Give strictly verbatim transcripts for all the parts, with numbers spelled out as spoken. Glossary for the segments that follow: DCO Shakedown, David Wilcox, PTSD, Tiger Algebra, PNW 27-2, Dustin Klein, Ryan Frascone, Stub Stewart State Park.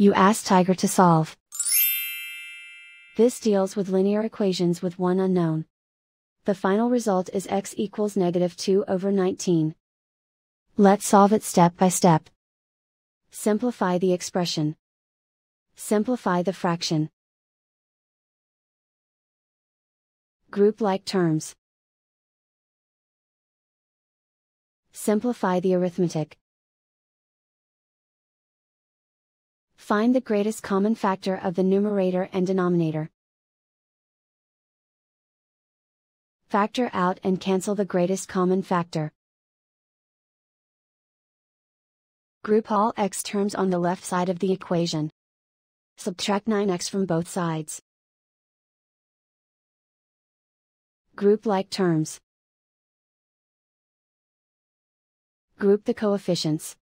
you ask Tiger to solve. This deals with linear equations with one unknown. The final result is x equals negative two over nineteen. Let's solve it step by step. Simplify the expression. Simplify the fraction. Group like terms. Simplify the arithmetic. Find the greatest common factor of the numerator and denominator. Factor out and cancel the greatest common factor. Group all x terms on the left side of the equation. Subtract nine x from both sides. Group like terms. Group the coefficients.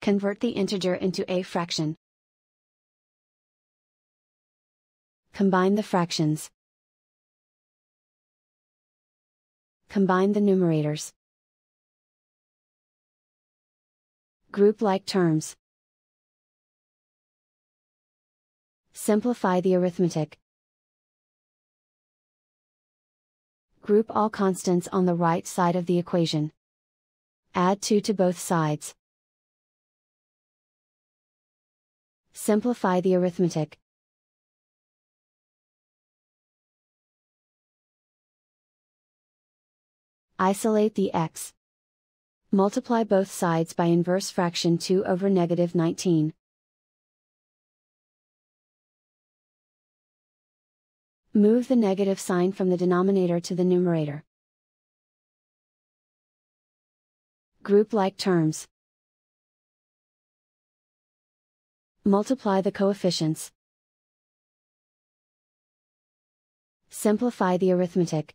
Convert the integer into a fraction. Combine the fractions. Combine the numerators. Group like terms. Simplify the arithmetic. Group all constants on the right side of the equation. Add two to both sides. Simplify the arithmetic. Isolate the x. Multiply both sides by inverse fraction two over negative nineteen. Move the negative sign from the denominator to the numerator. Group like terms. Multiply the coefficients. Simplify the arithmetic.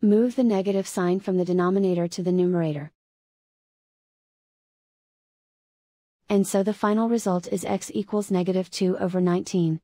Move the negative sign from the denominator to the numerator. And so the final result is x equals negative two over nineteen.